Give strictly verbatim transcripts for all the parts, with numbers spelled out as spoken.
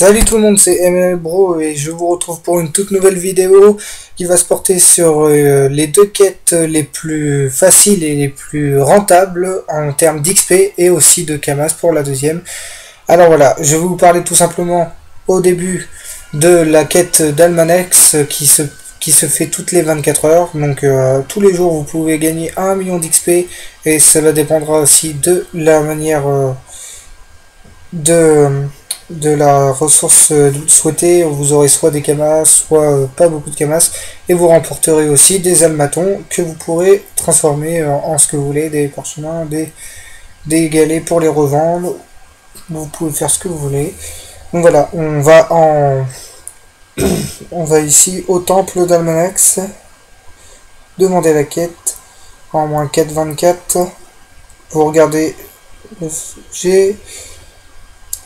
Salut tout le monde, c'est MetL Bro et je vous retrouve pour une toute nouvelle vidéo qui va se porter sur euh, les deux quêtes les plus faciles et les plus rentables en termes d'X P et aussi de Kamas pour la deuxième. Alors voilà, je vais vous parler tout simplement au début de la quête d'Almanex qui se, qui se fait toutes les vingt-quatre heures. Donc euh, tous les jours vous pouvez gagner un million d'X P et cela dépendra aussi de la manière euh, de... de la ressource souhaitée. Vous aurez soit des kamas, soit pas beaucoup de kamas, et vous remporterez aussi des almathons que vous pourrez transformer en ce que vous voulez, des parchemins, des, des galets pour les revendre. Vous pouvez faire ce que vous voulez. Donc voilà, on va en on va ici au temple d'Almanex, demander la quête en moins quatre vingt-quatre. Vous regardez le G.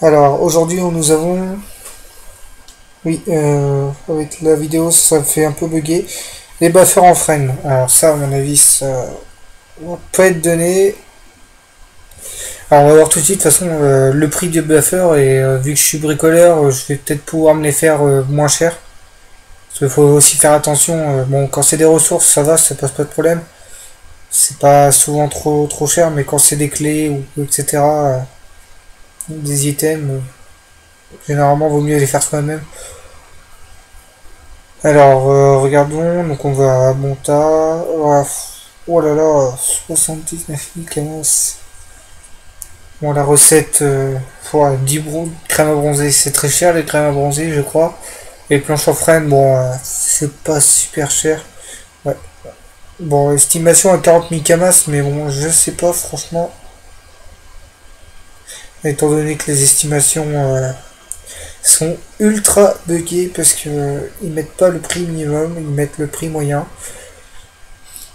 Alors aujourd'hui nous avons, oui, euh, avec la vidéo ça me fait un peu bugger, les buffers en freine. Alors ça à mon avis ça peut être donné. Alors on va voir tout de suite, de toute façon euh, le prix du buffer, et euh, vu que je suis bricoleur, euh, je vais peut-être pouvoir me les faire euh, moins cher. Parce qu'il faut aussi faire attention, euh, bon quand c'est des ressources ça va, ça passe pas de problème. C'est pas souvent trop trop cher, mais quand c'est des clés ou et cetera. Euh, des items, généralement vaut mieux les faire soi-même. Alors euh, regardons, donc on va à Monta. Oh là là, soixante-dix-neuf mille kamas. Bon, la recette euh, fois dix bronze, crème à bronzer, c'est très cher les crèmes à bronzer je crois. Et les planches en freine, bon euh, c'est pas super cher, ouais. Bon, estimation à quarante mille kamas, mais bon je sais pas franchement, étant donné que les estimations euh, sont ultra buggées parce que euh, ils mettent pas le prix minimum, ils mettent le prix moyen,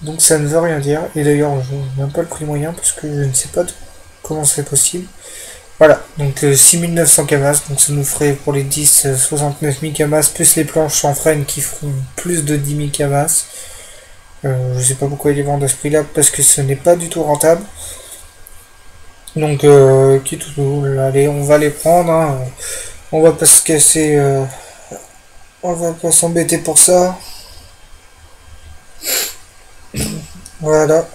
donc ça ne veut rien dire. Et d'ailleurs je n'ai même pas le prix moyen parce que je ne sais pas comment c'est possible. Voilà, donc euh, six mille neuf cents kamas, donc ça nous ferait pour les dix euh, soixante-neuf mille kamas, plus les planches en freine qui feront plus de dix mille kamas. Euh, je sais pas pourquoi ils les vendent à ce prix là parce que ce n'est pas du tout rentable. Donc, euh, qui tout, allez, on va les prendre. Hein. On va pas se casser, euh, on va pas s'embêter pour ça. Voilà.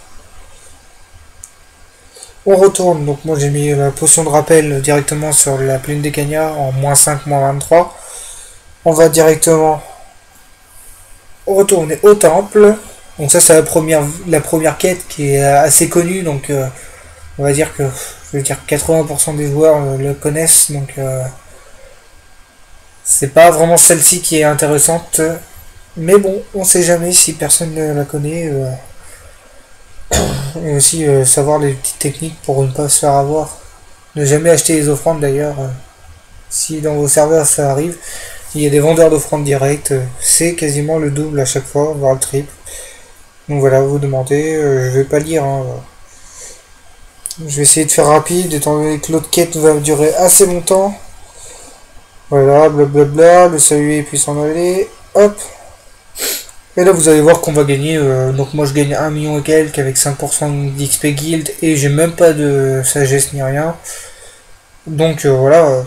On retourne. Donc, moi j'ai mis la potion de rappel directement sur la plaine des Cagnards en moins cinq, moins vingt-trois. On va directement retourner au temple. Donc, ça, c'est la première, la première quête qui est assez connue. Donc, euh, on va dire que je veux dire quatre-vingts pour cent des joueurs le connaissent, donc euh, c'est pas vraiment celle-ci qui est intéressante, mais bon, on sait jamais si personne ne la connaît. Euh, et aussi euh, savoir les petites techniques pour ne pas se faire avoir, ne jamais acheter les offrandes d'ailleurs. Euh, si dans vos serveurs ça arrive, il y a des vendeurs d'offrandes directes, euh, c'est quasiment le double à chaque fois, voire le triple. Donc voilà, vous demandez, euh, je vais pas lire. Hein, euh, Je vais essayer de faire rapide, étant donné que l'autre quête va durer assez longtemps. Voilà, blablabla, le saluer puis s'en aller, hop. Et là vous allez voir qu'on va gagner, euh, donc moi je gagne un million et quelques avec cinq pour cent d'X P guild, et j'ai même pas de sagesse ni rien. Donc euh, voilà,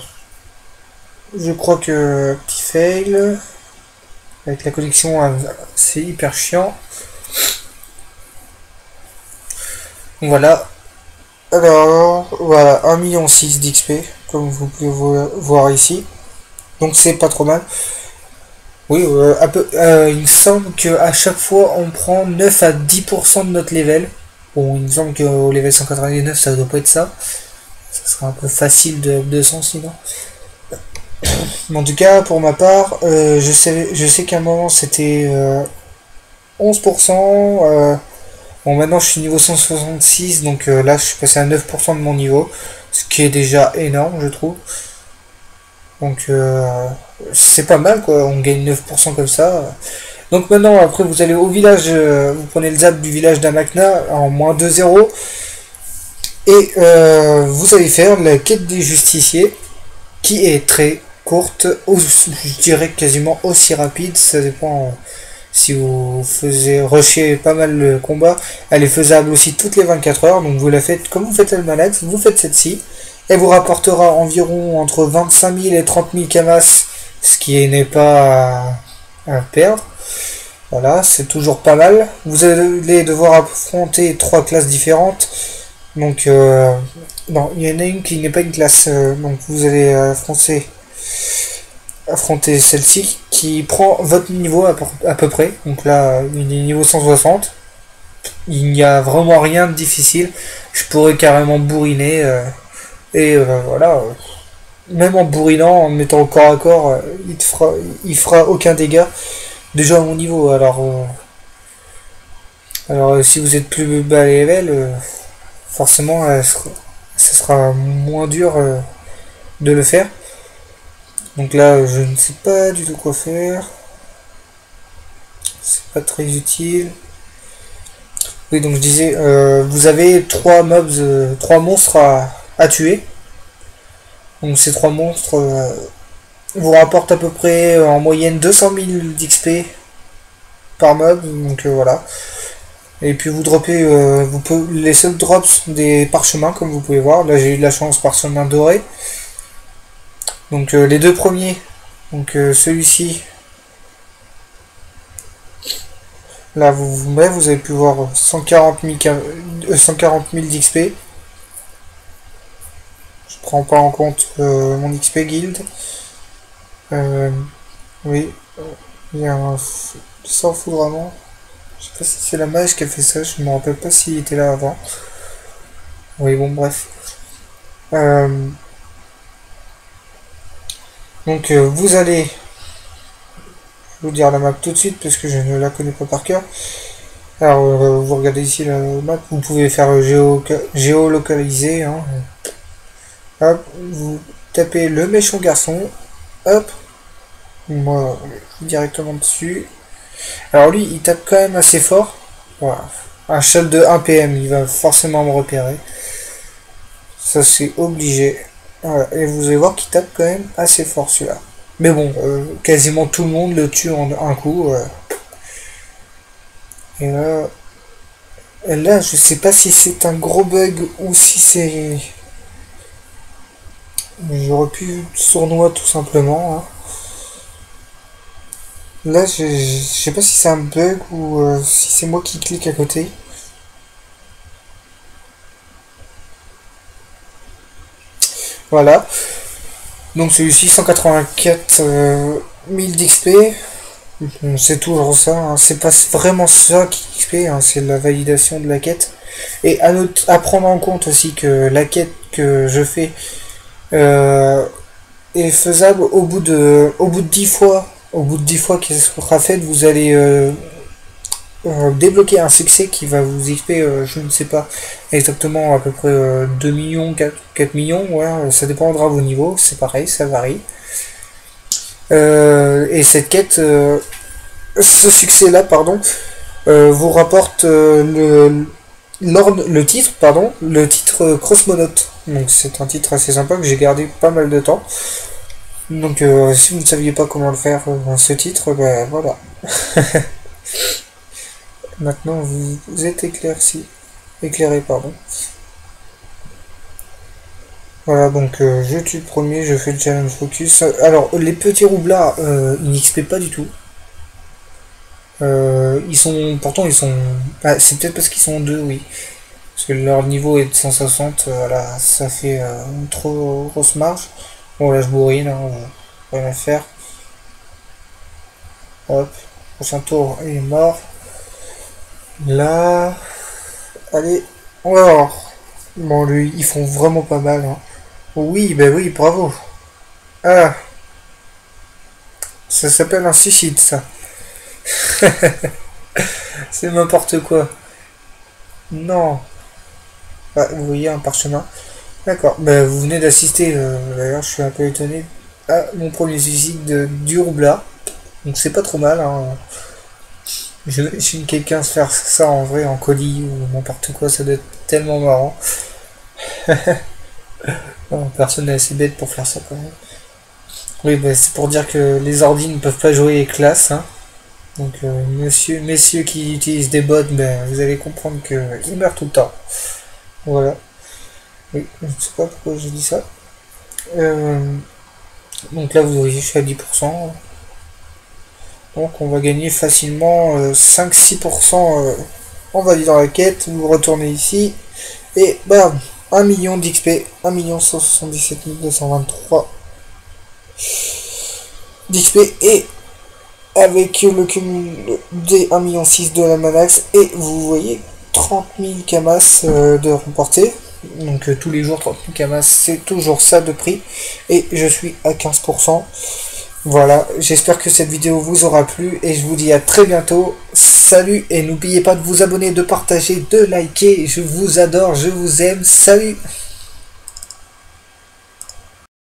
je crois que petit fail, avec la connexion c'est hyper chiant. Voilà. Alors voilà, un million six d'X P comme vous pouvez voir ici, donc c'est pas trop mal. Oui, euh, un peu, euh, il me semble que à chaque fois on prend neuf à dix pour cent de notre level. Bon, il me semble qu'au level cent quatre-vingt-dix-neuf ça doit pas être ça, ça sera un peu facile de deux cents sinon. Mais en tout cas pour ma part, euh, je sais je sais qu'à un moment c'était euh, onze pour cent. euh, Bon, maintenant je suis niveau cent soixante-six, donc euh, là je suis passé à neuf pour cent de mon niveau, ce qui est déjà énorme je trouve. Donc euh, c'est pas mal quoi, on gagne neuf pour cent comme ça. Donc maintenant après vous allez au village, euh, vous prenez le zap du village d'Amakna en moins deux zéro. Et euh, vous allez faire la quête des justiciers, qui est très courte, aussi, je dirais quasiment aussi rapide, ça dépend... Euh, si vous faisiez rusher pas mal le combat, elle est faisable aussi toutes les vingt-quatre heures, donc vous la faites comme vous faites Almanex, vous faites celle-ci, et vous rapportera environ entre vingt-cinq mille et trente mille camas, ce qui n'est pas à, à perdre. Voilà, c'est toujours pas mal. Vous allez devoir affronter trois classes différentes. Donc, euh, non, il y en a une qui n'est pas une classe. Euh, donc, vous allez affronter, affronter celle-ci qui prend votre niveau à peu, à peu près. Donc là, il est niveau cent soixante. Il n'y a vraiment rien de difficile. Je pourrais carrément bourriner. Euh, et euh, voilà. Euh, même en bourrinant, en mettant au corps à corps, euh, il te fera, il fera aucun dégât. Déjà à mon niveau, alors euh, alors euh, si vous êtes plus bas level, euh, forcément euh, ça sera moins dur euh, de le faire. Donc là, je ne sais pas du tout quoi faire, c'est pas très utile. Oui, donc je disais, euh, vous avez trois mobs, euh, trois monstres à, à tuer. Donc ces trois monstres euh, vous rapporte à peu près euh, en moyenne deux cent mille d'X P par mob, donc euh, voilà. Et puis vous dropez euh, vous pouvez, les seuls drops sont des parchemins, comme vous pouvez voir. Là, j'ai eu de la chance, parchemin doré. Donc euh, les deux premiers, donc euh, celui-ci, là vous vous mettez, vous avez pu voir cent quarante mille d'X P. Je prends pas en compte euh, mon X P guild. Euh, oui, il y a un s'enfoudrament. Je sais pas si c'est la mage qui a fait ça, je me rappelle pas s'il était là avant. Oui, bon, bref. Euh, donc, euh, vous allez vous dire la map tout de suite parce que je ne la connais pas par cœur. Alors, euh, vous regardez ici la map, vous pouvez faire géo géolocaliser. Hein. Hop, vous tapez le méchant garçon. Hop, moi directement dessus. Alors lui, il tape quand même assez fort. Voilà. Un shot de un P M, il va forcément me repérer. Ça c'est obligé. Voilà. Et vous allez voir qu'il tape quand même assez fort celui-là. Mais bon, euh, quasiment tout le monde le tue en un coup. Euh. Et là, là, je sais pas si c'est un gros bug ou si c'est... J'aurais pu sournois tout simplement. Hein. Là, je, je, je sais pas si c'est un bug ou euh, si c'est moi qui clique à côté. Voilà. Donc celui-ci, cent quatre-vingt-quatre mille euh, d'X P. C'est toujours ça. Hein. C'est pas vraiment ça qui X P. Hein. C'est la validation de la quête. Et à, notre, à prendre en compte aussi que la quête que je fais... Euh, est faisable au bout de au bout de dix fois au bout de dix fois qu'elle sera faite. Vous allez euh, euh, débloquer un succès qui va vous X P, euh, je ne sais pas exactement, à peu près euh, deux millions, quatre millions, ouais, ça dépendra de vos niveaux, c'est pareil, ça varie. Euh, et cette quête, euh, ce succès là pardon, euh, vous rapporte euh, le le titre, pardon, le titre crossmonaut. Donc c'est un titre assez sympa que j'ai gardé pas mal de temps. Donc euh, si vous ne saviez pas comment le faire, euh, ce titre, ben voilà. Maintenant vous, vous êtes éclairci, éclairé, pardon. Voilà, donc euh, je tue le premier, je fais le challenge focus. Alors les petits roublards, euh, ils n'X P pas du tout. Euh, ils sont pourtant ils sont ah, c'est peut-être parce qu'ils sont deux, oui, parce que leur niveau est de cent soixante. Euh, voilà, ça fait euh, une trop grosse marge. Bon là je bourrine, hein, euh, rien à faire. Hop, prochain tour il est mort. Là, allez, on va voir. Bon lui, ils font vraiment pas mal, hein. Oui, ben oui, bravo. Ah, ça s'appelle un suicide, ça. C'est n'importe quoi. Non. Ah, vous voyez un parchemin. D'accord. Bah, vous venez d'assister. Euh, D'ailleurs, je suis un peu étonné. Ah, mon premier suicide de, du roublard. Donc c'est pas trop mal. Hein. J'imagine quelqu'un se faire ça en vrai, en colis ou n'importe quoi. Ça doit être tellement marrant. Non, personne n'est assez bête pour faire ça quand même. Oui, bah, c'est pour dire que les ordi ne peuvent pas jouer les classes. Hein. Donc, euh, monsieur, messieurs qui utilisent des bots, ben, vous allez comprendre qu'ils meurent tout le temps. Voilà. Oui, je ne sais pas pourquoi j'ai dit ça. Euh, donc là, vous voyez, je suis à dix pour cent. Donc on va gagner facilement euh, cinq à six pour cent. Euh, on va aller dans la quête, vous retournez ici. Et bam, un million d'X P, un million cent soixante-dix-sept mille deux cent vingt-trois d'X P. Et avec le cumul des un million six de la Manax, et vous voyez trente mille Kamas euh, de remporter. Donc euh, tous les jours trente mille Kamas, c'est toujours ça de prix. Et je suis à quinze pour cent. Voilà, j'espère que cette vidéo vous aura plu et je vous dis à très bientôt. Salut, et n'oubliez pas de vous abonner, de partager, de liker. Je vous adore, je vous aime. Salut!